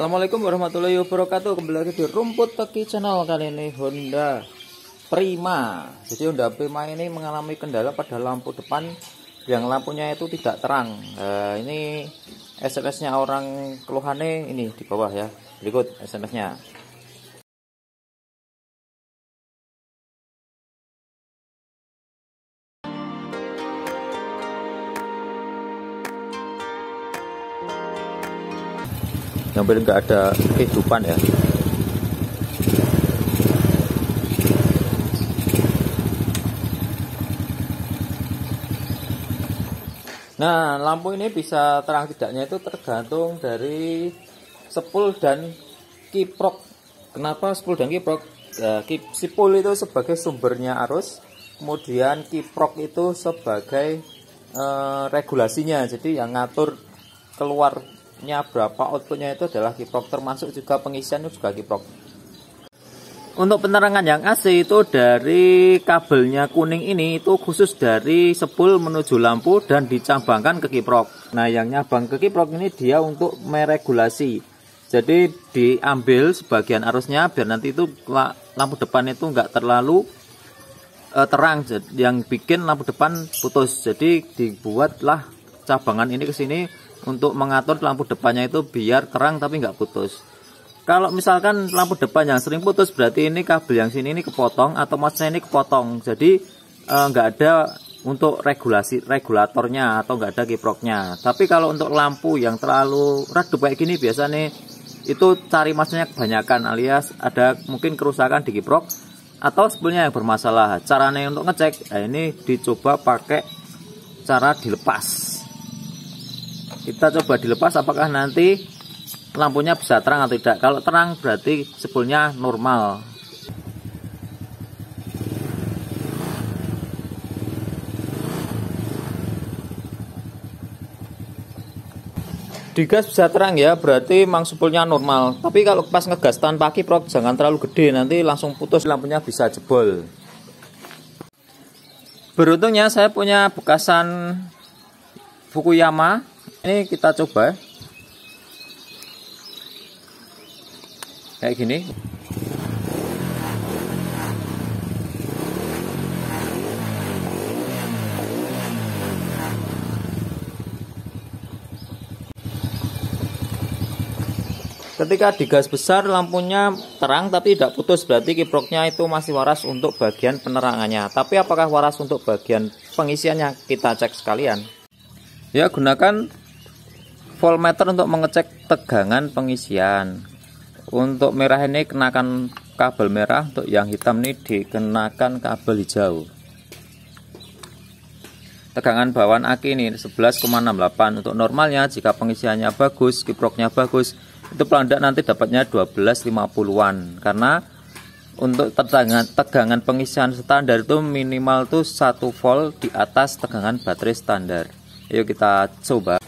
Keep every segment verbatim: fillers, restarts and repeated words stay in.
Assalamualaikum warahmatullahi wabarakatuh. Kembali lagi di Rumput Teki channel. Kali ini Honda Prima. Jadi Honda Prima ini mengalami kendala pada lampu depan, yang lampunya itu tidak terang. Nah, ini S M S-nya orang keluhannya ini di bawah ya. Berikut S M S-nya. Hampir nggak ada kehidupan ya. Nah, lampu ini bisa terang tidaknya itu tergantung dari sepul dan kiprok. Kenapa sepul dan kiprok? Nah, sepul itu sebagai sumbernya arus, kemudian kiprok itu sebagai eh, regulasinya. Jadi yang ngatur keluar nya berapa outputnya itu adalah kiprok, termasuk juga pengisian juga kiprok. Untuk penerangan yang A C itu dari kabelnya kuning ini itu khusus dari sepul menuju lampu dan dicabangkan ke kiprok. Nah, yang nyabang ke kiprok ini dia untuk meregulasi. Jadi diambil sebagian arusnya biar nanti itu lampu depan itu nggak terlalu eh, terang, yang bikin lampu depan putus. Jadi dibuatlah cabangan ini ke sini untuk mengatur lampu depannya itu biar terang tapi nggak putus. Kalau misalkan lampu depan yang sering putus, berarti ini kabel yang sini ini kepotong atau maksudnya ini kepotong. Jadi eh, nggak ada untuk regulasi regulatornya atau nggak ada kiproknya. Tapi kalau untuk lampu yang terlalu redup kayak gini biasanya itu cari maksudnya kebanyakan, alias ada mungkin kerusakan di kiprok atau sebelumnya yang bermasalah. Caranya untuk ngecek, nah ini dicoba pakai cara dilepas. Kita coba dilepas apakah nanti lampunya bisa terang atau tidak. Kalau terang berarti sebelumnya normal. Digas bisa terang ya, berarti memang sepulnya normal. Tapi kalau pas ngegas tanpa kiprok jangan terlalu gede, nanti langsung putus, lampunya bisa jebol. Beruntungnya saya punya bekasan Fukuyama. Ini kita coba kayak gini. Ketika digas besar lampunya terang tapi tidak putus, berarti kiproknya itu masih waras untuk bagian penerangannya. Tapi apakah waras untuk bagian pengisiannya? Kita cek sekalian ya, gunakan voltmeter untuk mengecek tegangan pengisian. Untuk merah ini kenakan kabel merah, untuk yang hitam ini dikenakan kabel hijau. Tegangan bawaan aki ini sebelas koma enam delapan. Untuk normalnya jika pengisiannya bagus, kiproknya bagus, itu pelandak nanti dapatnya dua belas lima puluhan. Karena untuk tegangan, tegangan pengisian standar itu minimal tuh satu volt di atas tegangan baterai standar. Yuk kita coba.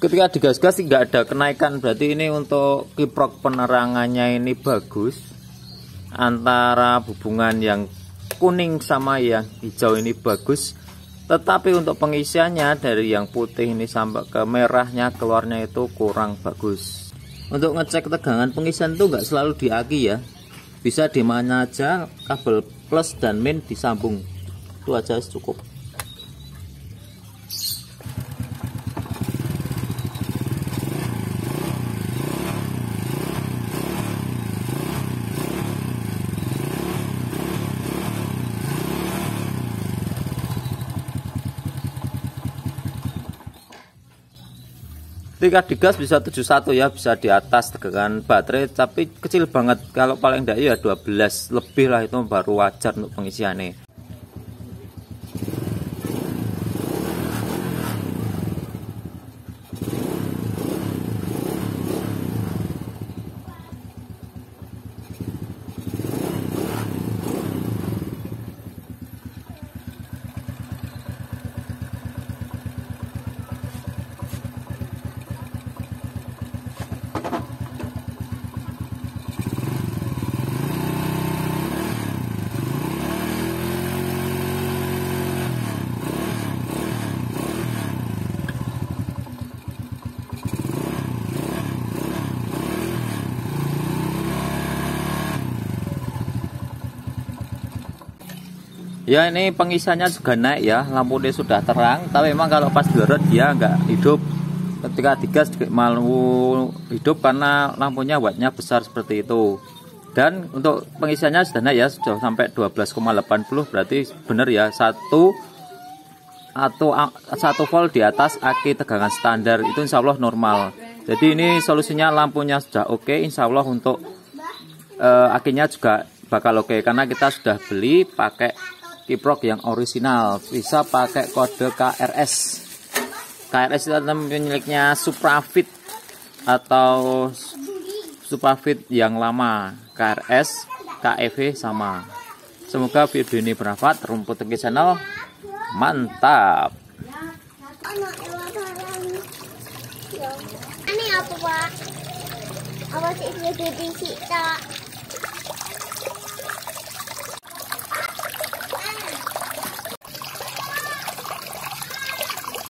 Ketika digas-gas tidak ada kenaikan, berarti ini untuk kiprok penerangannya ini bagus. Antara hubungan yang kuning sama yang hijau ini bagus. Tetapi untuk pengisiannya dari yang putih ini sampai ke merahnya keluarnya itu kurang bagus. Untuk ngecek tegangan pengisian itu nggak selalu di aki ya, bisa di mana aja kabel plus dan min disambung. Itu aja cukup. Ketika digas bisa tujuh puluh satu ya, bisa di atas tegangan baterai, tapi kecil banget. Kalau paling tidak ya dua belas lebih lah, itu baru wajar untuk pengisiannya. Ya, ini pengisiannya juga naik ya, lampunya sudah terang, tapi memang kalau pas dilerut dia nggak hidup. Ketika digas malu hidup karena lampunya wattnya besar seperti itu. Dan untuk pengisiannya sudah naik ya, sudah sampai dua belas koma delapan nol, berarti benar ya, satu atau satu volt di atas aki tegangan standar, itu insya Allah normal. Jadi ini solusinya, lampunya sudah oke, insya Allah untuk uh, akinya juga bakal oke, karena kita sudah beli pakai Kiprok yang orisinal, bisa pakai kode K R S. K R S itu miliknya Supra Fit atau Supra Fit yang lama, K R S, K F sama. Semoga video ini bermanfaat. Rumput Teki Channel, mantap. Ini apa, Pak? Apa sih ini kita?